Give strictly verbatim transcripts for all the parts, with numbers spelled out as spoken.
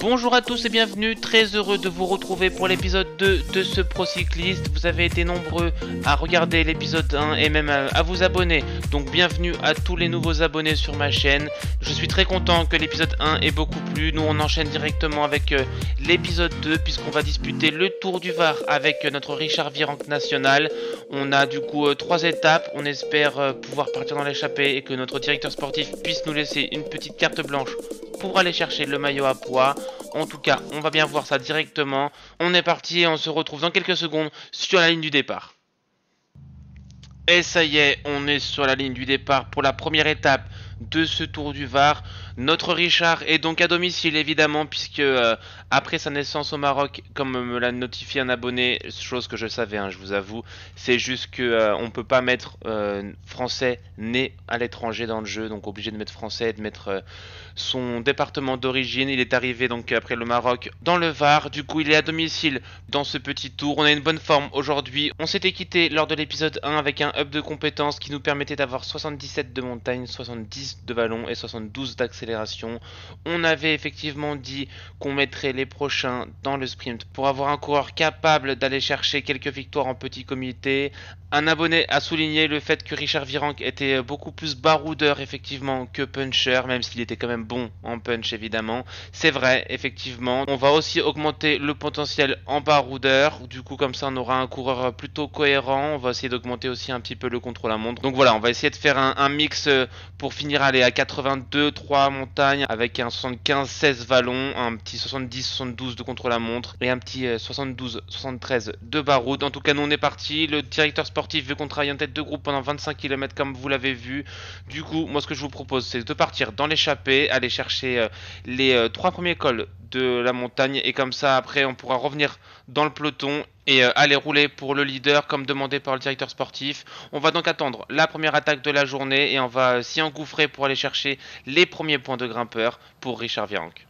Bonjour à tous et bienvenue, très heureux de vous retrouver pour l'épisode deux de ce Procycliste. Vous avez été nombreux à regarder l'épisode un et même à, à vous abonner, donc bienvenue à tous les nouveaux abonnés sur ma chaîne. Je suis très content que l'épisode un ait beaucoup plu. Nous on enchaîne directement avec euh, l'épisode deux puisqu'on va disputer le Tour du Var avec euh, notre Richard Virenque national. On a du coup euh, trois étapes, on espère euh, pouvoir partir dans l'échappée et que notre directeur sportif puisse nous laisser une petite carte blanche pour aller chercher le maillot à pois. En tout cas, on va bien voir ça directement. On est parti et on se retrouve dans quelques secondes sur la ligne du départ. Et ça y est, on est sur la ligne du départ pour la première étape de ce Tour du Var. Notre Richard est donc à domicile évidemment puisque euh, après sa naissance au Maroc, comme me l'a notifié un abonné, chose que je savais, hein, je vous avoue, c'est juste qu'on euh, ne peut pas mettre euh, français né à l'étranger dans le jeu, donc obligé de mettre français et de mettre euh, son département d'origine. Il est arrivé donc après le Maroc dans le Var, du coup il est à domicile dans ce petit tour. On a une bonne forme aujourd'hui, on s'était quitté lors de l'épisode un avec un up de compétences qui nous permettait d'avoir soixante-dix-sept de montagne, soixante-dix de vallon et soixante-douze d'accès. On avait effectivement dit qu'on mettrait les prochains dans le sprint pour avoir un coureur capable d'aller chercher quelques victoires en petit comité. Un abonné a souligné le fait que Richard Virenque était beaucoup plus baroudeur effectivement que puncher, même s'il était quand même bon en punch évidemment. C'est vrai, effectivement. On va aussi augmenter le potentiel en baroudeur. Du coup, comme ça, on aura un coureur plutôt cohérent. On va essayer d'augmenter aussi un petit peu le contrôle à montre. Donc voilà, on va essayer de faire un, un mix pour finir aller à quatre-vingt-deux, trois montagne avec un soixante-quinze, seize vallon, un petit soixante-dix, soixante-douze de contrôle à montre et un petit soixante-douze, soixante-treize de baroud. En tout cas, nous on est parti. Le directeur sportif veut qu'on travaille en tête de groupe pendant vingt-cinq kilomètres comme vous l'avez vu. Du coup, moi ce que je vous propose c'est de partir dans l'échappée, aller chercher euh, les euh, trois premiers cols de la montagne et comme ça après on pourra revenir dans le peloton et euh, aller rouler pour le leader comme demandé par le directeur sportif. On va donc attendre la première attaque de la journée et on va euh, s'y engouffrer pour aller chercher les premiers points de grimpeur pour Richard Virenque.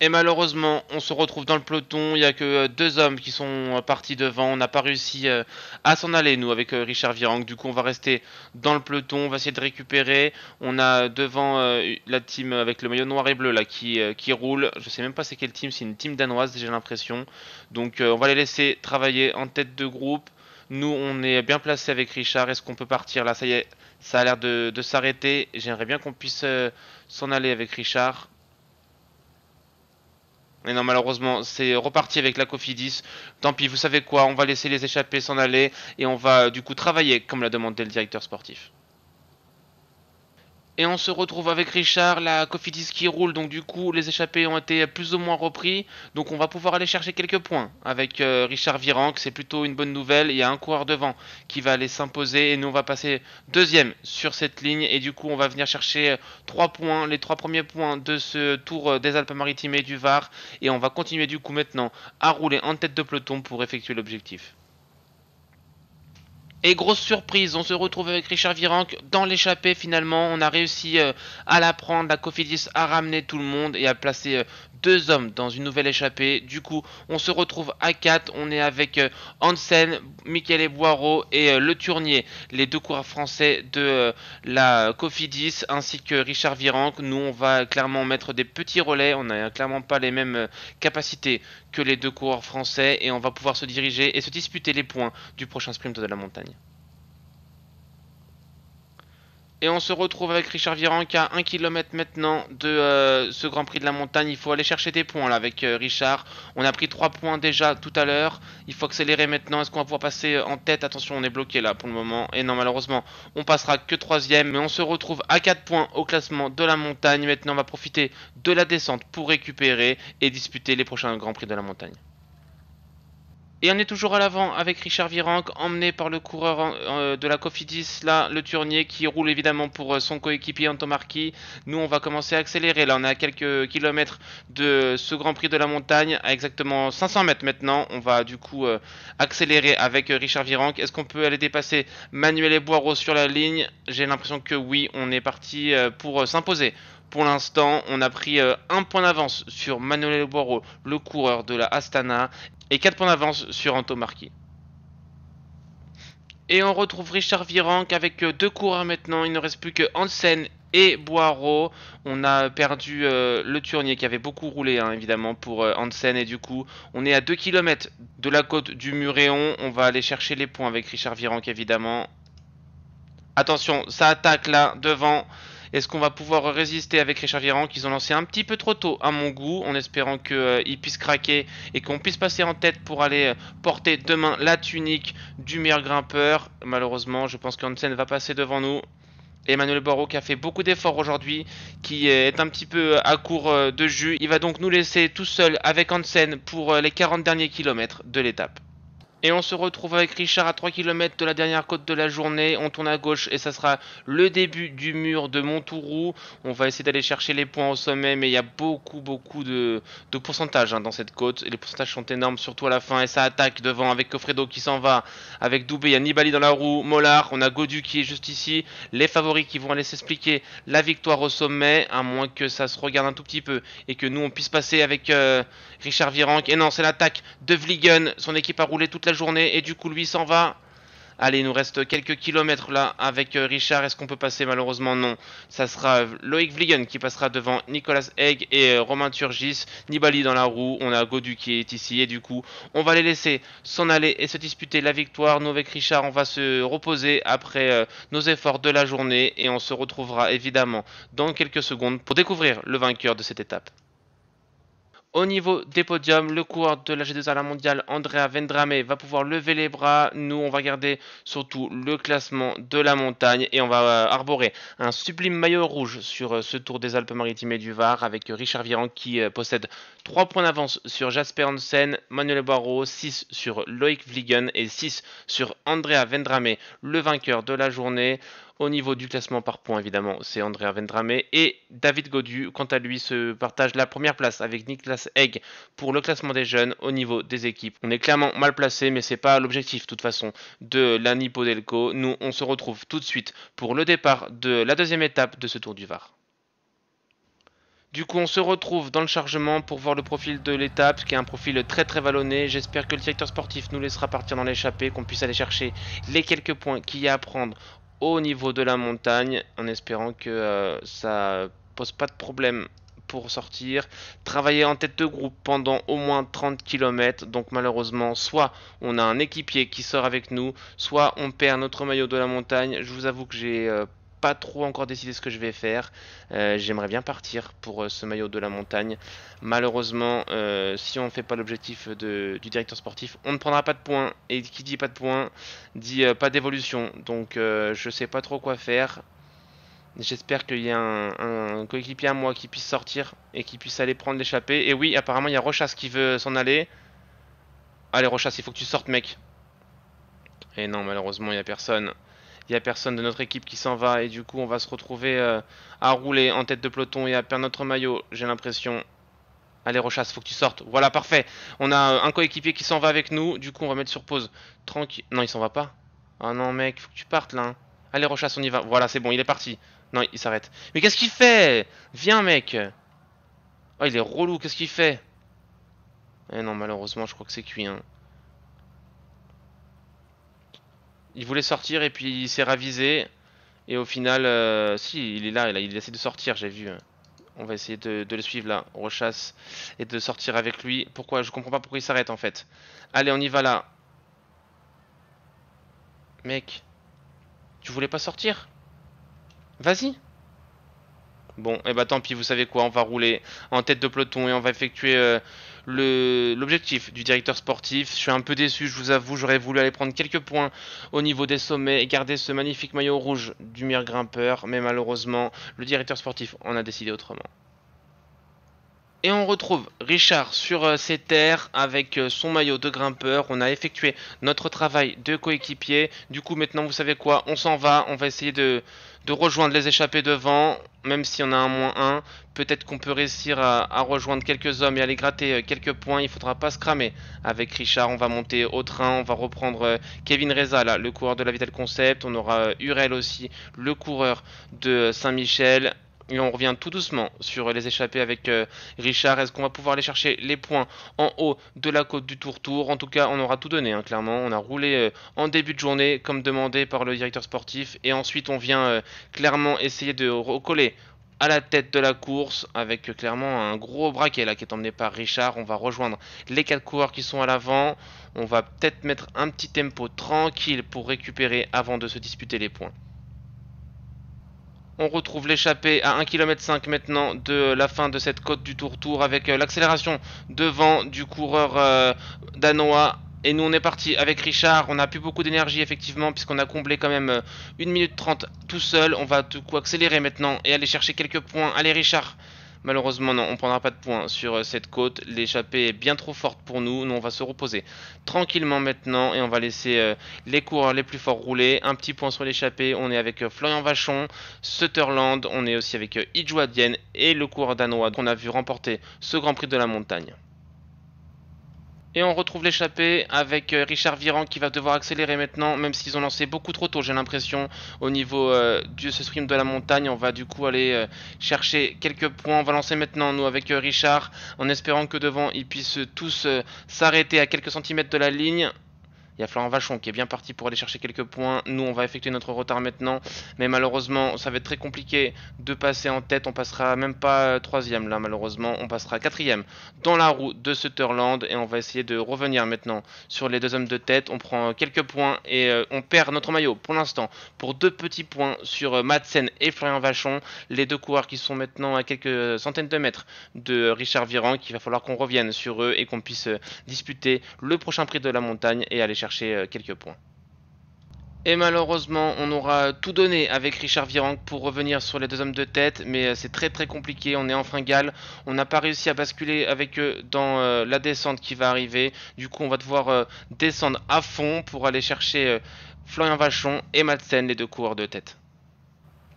Et malheureusement, on se retrouve dans le peloton, il n'y a que deux hommes qui sont partis devant, on n'a pas réussi à s'en aller nous avec Richard Virenque, du coup on va rester dans le peloton, on va essayer de récupérer. On a devant euh, la team avec le maillot noir et bleu là qui, euh, qui roule, je sais même pas c'est quelle team, c'est une team danoise j'ai l'impression, donc euh, on va les laisser travailler en tête de groupe. Nous on est bien placé avec Richard, est-ce qu'on peut partir là? Ça y est, ça a l'air de, de s'arrêter, j'aimerais bien qu'on puisse euh, s'en aller avec Richard. Et non, malheureusement, c'est reparti avec la Cofidis. Tant pis, vous savez quoi, on va laisser les échappés s'en aller et on va du coup travailler comme l'a demandé le directeur sportif. Et on se retrouve avec Richard, la Cofidis qui roule, donc du coup les échappés ont été plus ou moins repris. Donc on va pouvoir aller chercher quelques points avec euh, Richard Virenque, c'est plutôt une bonne nouvelle. Il y a un coureur devant qui va aller s'imposer et nous on va passer deuxième sur cette ligne. Et du coup on va venir chercher trois points, les trois premiers points de ce Tour des Alpes-Maritimes et du Var. Et on va continuer du coup maintenant à rouler en tête de peloton pour effectuer l'objectif. Et grosse surprise, on se retrouve avec Richard Virenque dans l'échappée finalement. On a réussi euh, à la prendre, la Cofidis a ramené tout le monde et a placé euh, deux hommes dans une nouvelle échappée. Du coup, on se retrouve à quatre, on est avec euh, Hansen, Manuel Boireau et euh, Le Tournier. Les deux coureurs français de euh, la Cofidis ainsi que Richard Virenque. Nous, on va clairement mettre des petits relais, on n'a clairement pas les mêmes euh, capacités que les deux coureurs français et on va pouvoir se diriger et se disputer les points du prochain sprint de la montagne. Et on se retrouve avec Richard Virenque à un kilomètre maintenant de euh, ce Grand Prix de la Montagne. Il faut aller chercher des points là avec euh, Richard. On a pris trois points déjà tout à l'heure. Il faut accélérer maintenant. Est-ce qu'on va pouvoir passer en tête? Attention, on est bloqué là pour le moment. Et non, malheureusement, on passera que troisième. Mais on se retrouve à quatre points au classement de la montagne. Maintenant, on va profiter de la descente pour récupérer et disputer les prochains Grands Prix de la Montagne. Et on est toujours à l'avant avec Richard Virenque, emmené par le coureur euh, de la Cofidis, là, Le Tournier, qui roule évidemment pour euh, son coéquipier Anton Marquis. Nous, on va commencer à accélérer. Là, on est à quelques kilomètres de ce Grand Prix de la Montagne, à exactement cinq cents mètres maintenant. On va du coup euh, accélérer avec euh, Richard Virenque. Est-ce qu'on peut aller dépasser Manuel Boireau sur la ligne? J'ai l'impression que oui, on est parti euh, pour euh, s'imposer. Pour l'instant, on a pris euh, un point d'avance sur Manuel Boireau, le coureur de la Astana, et quatre points d'avance sur Anton Marquis. Et on retrouve Richard Virenque avec deux coureurs maintenant. Il ne reste plus que Hansen et Boireau. On a perdu euh, Le Tournier qui avait beaucoup roulé hein, évidemment pour euh, Hansen, et du coup on est à deux kilomètres de la côte du Muréon. On va aller chercher les points avec Richard Virenque évidemment. Attention, ça attaque là devant. Est-ce qu'on va pouvoir résister avec Richard Virenque? Ils ont lancé un petit peu trop tôt à mon goût, en espérant qu'ils euh, puissent craquer et qu'on puisse passer en tête pour aller euh, porter demain la tunique du meilleur grimpeur. Malheureusement, je pense qu'Hansen va passer devant nous. Et Manuel Boireau qui a fait beaucoup d'efforts aujourd'hui, qui est un petit peu à court euh, de jus. Il va donc nous laisser tout seul avec Hansen pour euh, les quarante derniers kilomètres de l'étape. Et on se retrouve avec Richard à trois kilomètres de la dernière côte de la journée. On tourne à gauche et ça sera le début du mur de Montouroux. On va essayer d'aller chercher les points au sommet, mais il y a beaucoup beaucoup de, de pourcentages hein, dans cette côte. Et les pourcentages sont énormes, surtout à la fin. Et ça attaque devant avec Goffredo qui s'en va. Avec Dubé, il y a Nibali dans la roue, Mollard, on a Godu qui est juste ici. Les favoris qui vont aller s'expliquer la victoire au sommet, à moins que ça se regarde un tout petit peu et que nous on puisse passer avec euh, Richard Virenque. Et non, c'est l'attaque de Vliegen, son équipe a roulé toute la la journée et du coup lui s'en va. Allez, il nous reste quelques kilomètres là avec Richard. Est-ce qu'on peut passer? Malheureusement non. Ça sera Loïc Vliegen qui passera devant Niklas Eg et Romain Turgis. Nibali dans la roue, on a Godu qui est ici et du coup on va les laisser s'en aller et se disputer la victoire. Nous avec Richard on va se reposer après euh, nos efforts de la journée et on se retrouvera évidemment dans quelques secondes pour découvrir le vainqueur de cette étape. Au niveau des podiums, le coureur de la G deux à la mondiale, Andrea Vendramé, va pouvoir lever les bras. Nous, on va garder surtout le classement de la montagne et on va arborer un sublime maillot rouge sur ce Tour des Alpes-Maritimes et du Var avec Richard Virenque qui possède trois points d'avance sur Jasper Hansen, Manuel Boireau, six sur Loïc Vliegen et six sur Andrea Vendramé, le vainqueur de la journée. Au niveau du classement par points, évidemment, c'est Andrea Vendramé et David Gaudu. Quant à lui, se partage la première place avec Niklas Eg pour le classement des jeunes au niveau des équipes. On est clairement mal placé, mais c'est pas l'objectif, de toute façon, de la Nipo Delco. Nous, on se retrouve tout de suite pour le départ de la deuxième étape de ce Tour du Var. Du coup, on se retrouve dans le chargement pour voir le profil de l'étape, qui est un profil très très vallonné. J'espère que le directeur sportif nous laissera partir dans l'échappée, qu'on puisse aller chercher les quelques points qu'il y a à prendre au niveau de la montagne, en espérant que euh, ça pose pas de problème pour sortir. Travailler en tête de groupe pendant au moins trente kilomètres. Donc malheureusement, soit on a un équipier qui sort avec nous, soit on perd notre maillot de la montagne. Je vous avoue que j'ai euh, pas trop encore décidé ce que je vais faire. Euh, J'aimerais bien partir pour euh, ce maillot de la montagne. Malheureusement, euh, si on ne fait pas l'objectif du directeur sportif, on ne prendra pas de points. Et qui dit pas de points, dit euh, pas d'évolution. Donc euh, je sais pas trop quoi faire. J'espère qu'il y a un, un coéquipier à moi qui puisse sortir et qui puisse aller prendre l'échappée. Et oui, apparemment il y a Rochas qui veut s'en aller. Allez Rochas, il faut que tu sortes mec. Et non, malheureusement il n'y a personne. Il n'y a personne de notre équipe qui s'en va et du coup on va se retrouver euh, à rouler en tête de peloton et à perdre notre maillot, j'ai l'impression. Allez Rochas, faut que tu sortes. Voilà, parfait. On a euh, un coéquipier qui s'en va avec nous. Du coup on va mettre sur pause. Tranquille. Non, il s'en va pas. Oh non mec, faut que tu partes là. Hein. Allez Rochas, on y va. Voilà, c'est bon, il est parti. Non, il, il s'arrête. Mais qu'est-ce qu'il fait? Viens mec. Oh, il est relou, qu'est-ce qu'il fait? Eh non, malheureusement, je crois que c'est cuit. Hein. Il voulait sortir et puis il s'est ravisé. Et au final, euh, si, il est là, il essaie de sortir, j'ai vu. On va essayer de, de le suivre là, Rochas, et de sortir avec lui. Pourquoi? Je comprends pas pourquoi il s'arrête en fait. Allez, on y va là. Mec, tu voulais pas sortir? Vas-y. Bon, et eh bah ben, tant pis, vous savez quoi, on va rouler en tête de peloton et on va effectuer euh, le l'objectif du directeur sportif. Je suis un peu déçu, je vous avoue, j'aurais voulu aller prendre quelques points au niveau des sommets et garder ce magnifique maillot rouge du meilleur grimpeur. Mais malheureusement, le directeur sportif en a décidé autrement. Et on retrouve Richard sur ses terres avec son maillot de grimpeur. On a effectué notre travail de coéquipier. Du coup, maintenant, vous savez quoi? On s'en va. On va essayer de, de rejoindre les échappés devant. Même si on a un moins un, peut-être qu'on peut réussir à, à rejoindre quelques hommes et aller gratter quelques points. Il faudra pas se cramer avec Richard. On va monter au train. On va reprendre Kevin Reza, là, le coureur de la Vital Concept. On aura Urel aussi, le coureur de Saint-Michel. Et on revient tout doucement sur les échappées avec euh, Richard. Est-ce qu'on va pouvoir aller chercher les points en haut de la côte du Tourtour? En tout cas, on aura tout donné, hein, clairement. On a roulé euh, en début de journée, comme demandé par le directeur sportif. Et ensuite, on vient euh, clairement essayer de recoller à la tête de la course, avec euh, clairement un gros braquet là qui est emmené par Richard. On va rejoindre les quatre coureurs qui sont à l'avant. On va peut-être mettre un petit tempo tranquille pour récupérer avant de se disputer les points. On retrouve l'échappée à un virgule cinq kilomètre maintenant de la fin de cette côte du Tourtour, avec l'accélération devant du coureur euh, danois. Et nous on est parti avec Richard. On n'a plus beaucoup d'énergie effectivement, puisqu'on a comblé quand même une minute trente tout seul. On va du coup accélérer maintenant et aller chercher quelques points. Allez Richard! Malheureusement non, on ne prendra pas de points sur cette côte. L'échappée est bien trop forte pour nous. Nous on va se reposer tranquillement maintenant, et on va laisser euh, les coureurs les plus forts rouler. Un petit point sur l'échappée. On est avec euh, Florian Vachon, Sutterland. On est aussi avec euh, Ijoadienne et le coureur danois qu'on a vu remporter ce Grand Prix de la montagne. Et on retrouve l'échappée avec Richard Virenque qui va devoir accélérer maintenant, même s'ils ont lancé beaucoup trop tôt j'ai l'impression au niveau euh, de ce stream de la montagne. On va du coup aller euh, chercher quelques points. On va lancer maintenant nous avec euh, Richard, en espérant que devant ils puissent tous euh, s'arrêter à quelques centimètres de la ligne. Il y a Florian Vachon qui est bien parti pour aller chercher quelques points. Nous, on va effectuer notre retard maintenant. Mais malheureusement, ça va être très compliqué de passer en tête. On passera même pas troisième là, malheureusement. On passera quatrième dans la roue de Sutterland. Et on va essayer de revenir maintenant sur les deux hommes de tête. On prend quelques points et euh, on perd notre maillot pour l'instant pour deux petits points sur euh, Madsen et Florian Vachon. Les deux coureurs qui sont maintenant à quelques centaines de mètres de Richard Virenque. Il va falloir qu'on revienne sur eux et qu'on puisse euh, disputer le prochain prix de la montagne et aller chercher quelques points. Et malheureusement on aura tout donné avec Richard Virenque pour revenir sur les deux hommes de tête, mais c'est très très compliqué. On est en fringale, on n'a pas réussi à basculer avec eux dans euh, la descente qui va arriver. Du coup on va devoir euh, descendre à fond pour aller chercher euh, Florian Vachon et Madsen, les deux coureurs de tête.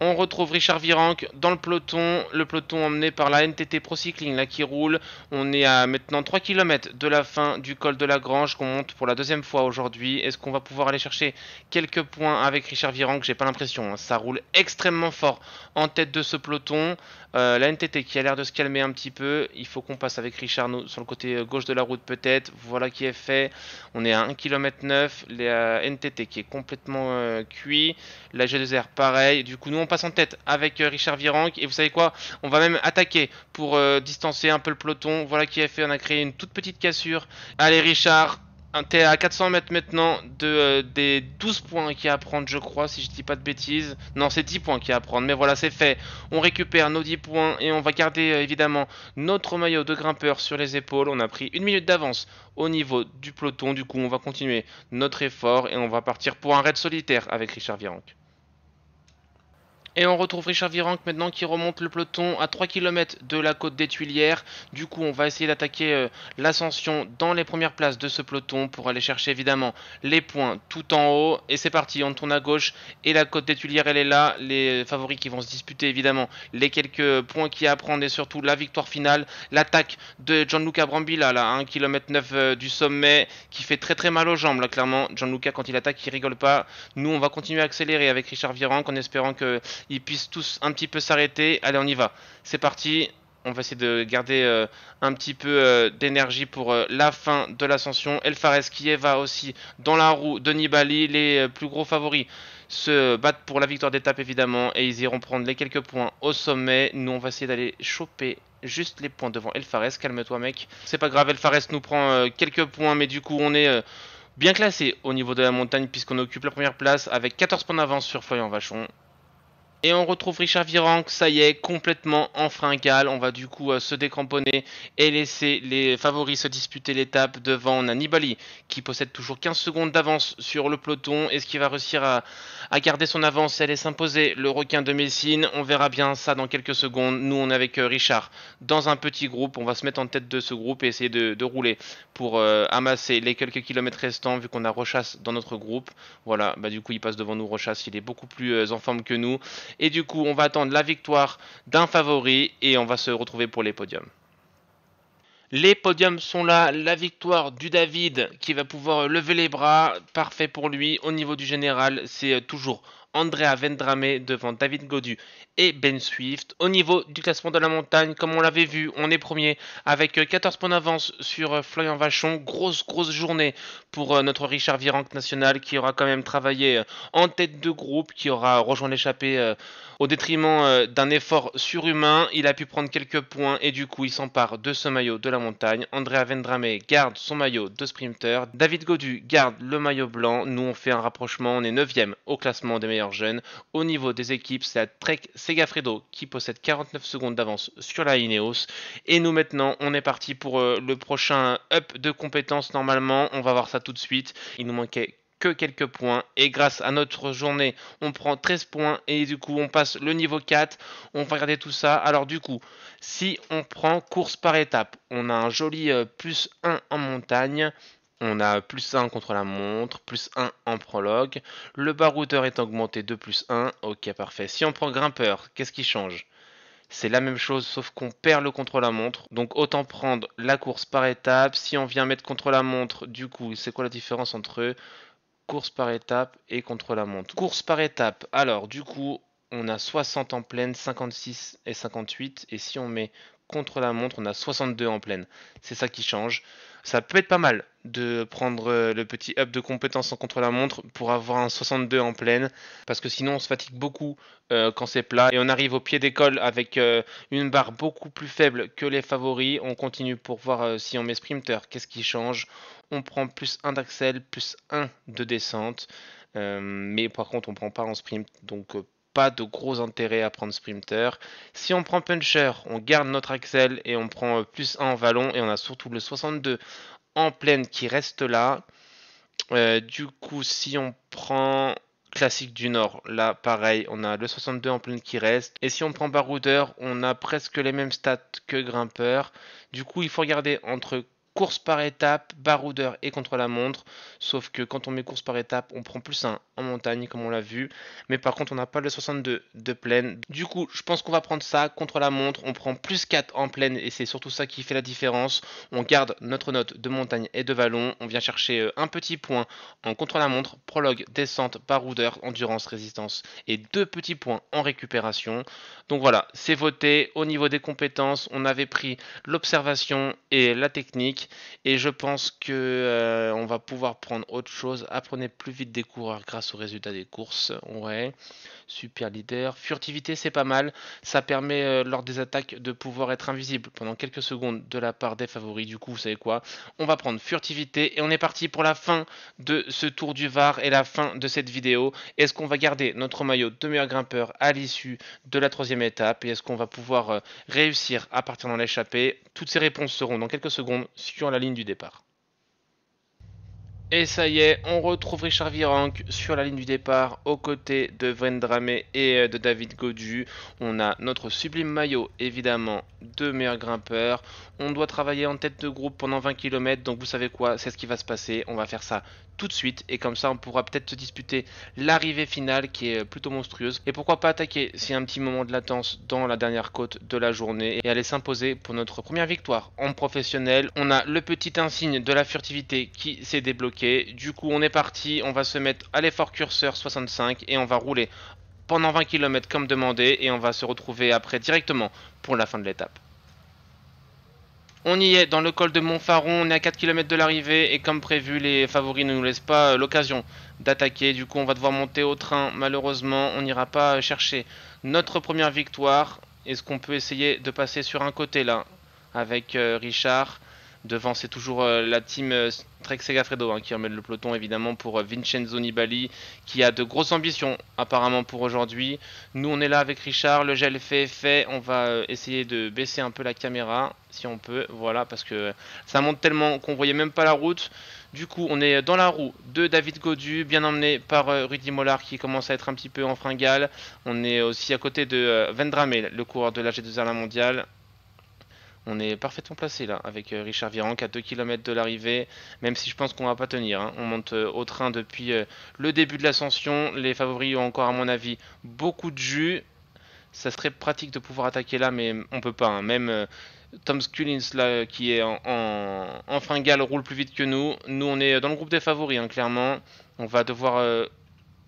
On retrouve Richard Virenque dans le peloton, le peloton emmené par la N T T Procycling là qui roule. On est à maintenant trois kilomètres de la fin du col de la Grange qu'on monte pour la deuxième fois aujourd'hui. Est-ce qu'on va pouvoir aller chercher quelques points avec Richard Virenque? J'ai pas l'impression, hein. Ça roule extrêmement fort en tête de ce peloton. Euh, la N T T qui a l'air de se calmer un petit peu. Il faut qu'on passe avec Richard sur le côté gauche de la route peut-être. Voilà qui est fait. On est à un virgule neuf kilomètres. La N T T qui est complètement euh, cuit. La G deux R pareil. Du coup nous on passe en tête avec Richard Virenque, et vous savez quoi, on va même attaquer pour euh, distancer un peu le peloton. Voilà qui est fait, on a créé une toute petite cassure. Allez Richard, t'es à quatre cents mètres maintenant de, euh, des douze points qu'il y a à prendre je crois, si je dis pas de bêtises. Non, c'est dix points qu'il y a à prendre, mais voilà c'est fait. On récupère nos dix points et on va garder euh, évidemment notre maillot de grimpeur sur les épaules. On a pris une minute d'avance au niveau du peloton, du coup on va continuer notre effort et on va partir pour un raid solitaire avec Richard Virenque. Et on retrouve Richard Virenque maintenant qui remonte le peloton à trois kilomètres de la côte des Tuilières. Du coup on va essayer d'attaquer euh, l'ascension dans les premières places de ce peloton pour aller chercher évidemment les points tout en haut. Et c'est parti, on tourne à gauche et la côte des Tuilières elle est là. Les favoris qui vont se disputer évidemment les quelques points qu'il y a à prendre et surtout la victoire finale. L'attaque de Gianluca Brambilla là, à un virgule neuf kilomètre euh, du sommet, qui fait très très mal aux jambes là clairement. Gianluca quand il attaque il rigole pas. Nous on va continuer à accélérer avec Richard Virenque en espérant que ils puissent tous un petit peu s'arrêter. Allez on y va, c'est parti. On va essayer de garder euh, un petit peu euh, d'énergie pour euh, la fin de l'ascension. Elfarès qui va aussi dans la roue de Nibali. Les euh, plus gros favoris se battent pour la victoire d'étape évidemment, et ils iront prendre les quelques points au sommet. Nous on va essayer d'aller choper juste les points devant Elfarès. Calme-toi mec, c'est pas grave, Elfarès nous prend euh, quelques points, mais du coup on est euh, bien classé au niveau de la montagne, puisqu'on occupe la première place avec quatorze points d'avance sur Florian Vachon. Et on retrouve Richard Virenque, ça y est, complètement en fringale. On va du coup euh, se décramponner et laisser les favoris se disputer l'étape. Devant, on a Nibali qui possède toujours quinze secondes d'avance sur le peloton. Est-ce qu'il va réussir à, à garder son avance et aller s'imposer le requin de Messine? On verra bien ça dans quelques secondes. Nous, on est avec euh, Richard dans un petit groupe. On va se mettre en tête de ce groupe et essayer de, de rouler pour euh, amasser les quelques kilomètres restants, vu qu'on a Rochas dans notre groupe. Voilà, bah du coup, il passe devant nous, Rochas. Il est beaucoup plus euh, en forme que nous. Et du coup, on va attendre la victoire d'un favori et on va se retrouver pour les podiums. Les podiums sont là, la victoire du David qui va pouvoir lever les bras, parfait pour lui. Au niveau du général, c'est toujours Andrea Vendramé devant David Gaudu et Ben Swift. Au niveau du classement de la montagne, comme on l'avait vu, on est premier avec quatorze points d'avance sur Florian Vachon. Grosse, grosse journée pour notre Richard Virenque national qui aura quand même travaillé en tête de groupe, qui aura rejoint l'échappée au détriment d'un effort surhumain. Il a pu prendre quelques points et du coup, il s'empare de ce maillot de la montagne. Andrea Vendramé garde son maillot de sprinter. David Gaudu garde le maillot blanc. Nous, on fait un rapprochement. On est neuvième au classement des meilleurs jeunes. Au niveau des équipes, c'est la Trek Segafredo qui possède quarante-neuf secondes d'avance sur la Ineos. Et nous, maintenant, on est parti pour euh, le prochain up de compétences. Normalement, on va voir ça tout de suite. Il nous manquait que quelques points et grâce à notre journée on prend treize points et du coup on passe le niveau quatre. On va regarder tout ça. Alors du coup, si on prend course par étape, on a un joli euh, plus un en montagne. On a plus un contre la montre, plus un en prologue. Le baroudeur est augmenté de plus un. Ok, parfait. Si on prend grimpeur, qu'est-ce qui change? C'est la même chose, sauf qu'on perd le contre-la-montre. Donc autant prendre la course par étape. Si on vient mettre contre-la-montre, du coup, c'est quoi la différence entre course par étape et contre-la-montre? Course par étape. Alors, du coup, on a soixante en pleine, cinquante-six et cinquante-huit. Et si on met contre-la-montre, on a soixante-deux en pleine. C'est ça qui change. Ça peut être pas mal de prendre le petit up de compétences en contre-la-montre pour avoir un soixante-deux en pleine, parce que sinon on se fatigue beaucoup euh, quand c'est plat et on arrive au pied d'école avec euh, une barre beaucoup plus faible que les favoris. On continue pour voir euh, si on met sprinter, qu'est-ce qui change? On prend plus un d'accel, plus un de descente, euh, mais par contre on prend pas en sprint, donc euh, pas de gros intérêt à prendre sprinter. Si on prend puncher, on garde notre axel et on prend plus un en vallon et on a surtout le soixante-deux en pleine qui reste là. Euh, du coup, si on prend classique du Nord, là pareil, on a le soixante-deux en pleine qui reste. Et si on prend baroudeur, on a presque les mêmes stats que grimpeur. Du coup, il faut regarder entre course par étape, baroudeur et contre la montre, sauf que quand on met course par étape, on prend plus un en montagne comme on l'a vu, mais par contre on n'a pas le soixante-deux de pleine. Du coup, je pense qu'on va prendre ça contre la montre. On prend plus quatre en pleine et c'est surtout ça qui fait la différence. On garde notre note de montagne et de vallon. On vient chercher un petit point en contre la montre, prologue, descente, baroudeur, endurance, résistance et deux petits points en récupération. Donc voilà, c'est voté. Au niveau des compétences, on avait pris l'observation et la technique. Et je pense que euh, on va pouvoir prendre autre chose. Apprenez plus vite des coureurs grâce aux résultats des courses. Ouais, super leader. Furtivité, c'est pas mal. Ça permet euh, lors des attaques de pouvoir être invisible pendant quelques secondes de la part des favoris. Du coup, vous savez quoi? On va prendre furtivité et on est parti pour la fin de ce Tour du Var et la fin de cette vidéo. Est-ce qu'on va garder notre maillot de meilleur grimpeur à l'issue de la troisième étape et est-ce qu'on va pouvoir euh, réussir à partir dans l'échappée? Toutes ces réponses seront dans quelques secondes sur la ligne du départ. Et ça y est, on retrouve Richard Virenque sur la ligne du départ aux côtés de Vendramé et de David Gaudu. On a notre sublime maillot, évidemment, de meilleur grimpeur. On doit travailler en tête de groupe pendant vingt kilomètres, donc vous savez quoi, c'est ce qui va se passer. On va faire ça tout de suite et comme ça on pourra peut-être se disputer l'arrivée finale qui est plutôt monstrueuse. Et pourquoi pas attaquer s'il y a un petit moment de latence dans la dernière côte de la journée et aller s'imposer pour notre première victoire en professionnel. On a le petit insigne de la furtivité qui s'est débloqué. Du coup, on est parti, on va se mettre à l'effort curseur soixante-cinq et on va rouler pendant vingt kilomètres comme demandé et on va se retrouver après directement pour la fin de l'étape. On y est dans le col de Montfaron, on est à quatre kilomètres de l'arrivée et comme prévu, les favoris ne nous laissent pas l'occasion d'attaquer. Du coup, on va devoir monter au train, malheureusement, on n'ira pas chercher notre première victoire. Est-ce qu'on peut essayer de passer sur un côté là avec Richard ? Devant, c'est toujours euh, la team euh, Trek Segafredo hein, qui remet le peloton évidemment pour euh, Vincenzo Nibali qui a de grosses ambitions apparemment pour aujourd'hui. Nous on est là avec Richard, le gel fait fait, on va euh, essayer de baisser un peu la caméra si on peut, voilà, parce que euh, ça monte tellement qu'on voyait même pas la route. Du coup on est dans la roue de David Gaudu, bien emmené par euh, Rudy Mollard qui commence à être un petit peu en fringale. On est aussi à côté de euh, Vendramé, le coureur de la G deux R à la mondiale. On est parfaitement placé là avec Richard Virenque à deux kilomètres de l'arrivée, même si je pense qu'on va pas tenir. Hein. On monte euh, au train depuis euh, le début de l'ascension. Les favoris ont encore à mon avis beaucoup de jus. Ça serait pratique de pouvoir attaquer là, mais on peut pas. Hein. Même euh, Tom Skullins là euh, qui est en, en, en fringale roule plus vite que nous. Nous on est dans le groupe des favoris hein, clairement. On va devoir euh,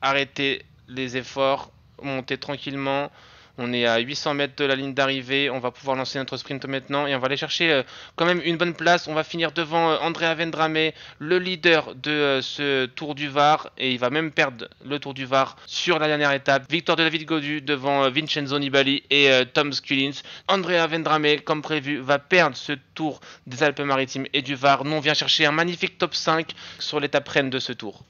arrêter les efforts, monter tranquillement. On est à huit cents mètres de la ligne d'arrivée, on va pouvoir lancer notre sprint maintenant et on va aller chercher euh, quand même une bonne place. On va finir devant euh, Andrea Vendramé, le leader de euh, ce Tour du Var, et il va même perdre le Tour du Var sur la dernière étape. Victoire de David Gaudu devant euh, Vincenzo Nibali et euh, Tom Skullins. Andrea Vendramé, comme prévu, va perdre ce Tour des Alpes-Maritimes et du Var. Nous, on vient chercher un magnifique top cinq sur l'étape reine de ce Tour.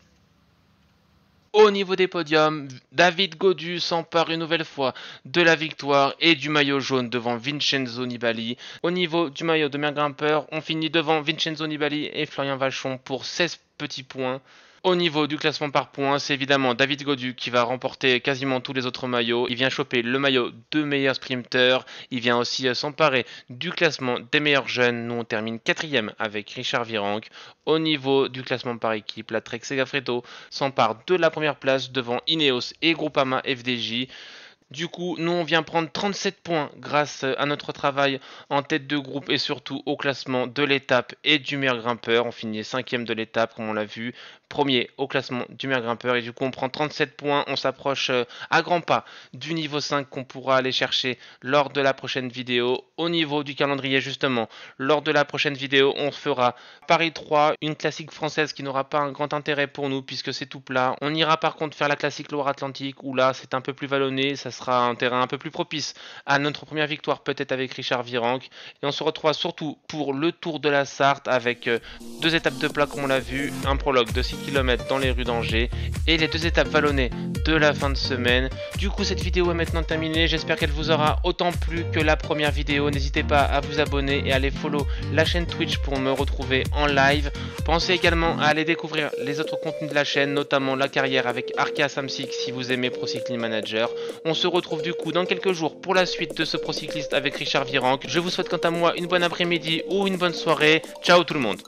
Au niveau des podiums, David Gaudu s'empare une nouvelle fois de la victoire et du maillot jaune devant Vincenzo Nibali. Au niveau du maillot de Mère Grimpeur, on finit devant Vincenzo Nibali et Florian Vachon pour seize petits points. Au niveau du classement par points, c'est évidemment David Gaudu qui va remporter quasiment tous les autres maillots. Il vient choper le maillot de meilleur sprinter. Il vient aussi s'emparer du classement des meilleurs jeunes. Nous, on termine quatrième avec Richard Virenque. Au niveau du classement par équipe, la Trek Segafredo s'empare de la première place devant Ineos et Groupama F D J. Du coup, nous, on vient prendre trente-sept points grâce à notre travail en tête de groupe et surtout au classement de l'étape et du meilleur grimpeur. On finit cinquième de l'étape, comme on l'a vu, premier au classement du meilleur grimpeur. Et du coup, on prend trente-sept points. On s'approche à grands pas du niveau cinq qu'on pourra aller chercher lors de la prochaine vidéo. Au niveau du calendrier, justement, lors de la prochaine vidéo, on fera Paris trois, une classique française qui n'aura pas un grand intérêt pour nous puisque c'est tout plat. On ira par contre faire la classique Loire-Atlantique où là, c'est un peu plus vallonné, ça sera un terrain un peu plus propice à notre première victoire, peut-être avec Richard Virenque. Et on se retrouvera surtout pour le Tour de la Sarthe avec deux étapes de plat comme on l'a vu, un prologue de six kilomètres dans les rues d'Angers et les deux étapes vallonnées de la fin de semaine. Du coup, cette vidéo est maintenant terminée. J'espère qu'elle vous aura autant plu que la première vidéo. N'hésitez pas à vous abonner et à aller follow la chaîne Twitch pour me retrouver en live. Pensez également à aller découvrir les autres contenus de la chaîne, notamment la carrière avec Arkea Samsic si vous aimez Procycling Manager. On se retrouve du coup dans quelques jours pour la suite de ce Procycliste avec Richard Virenque. Je vous souhaite quant à moi une bonne après-midi ou une bonne soirée. Ciao tout le monde.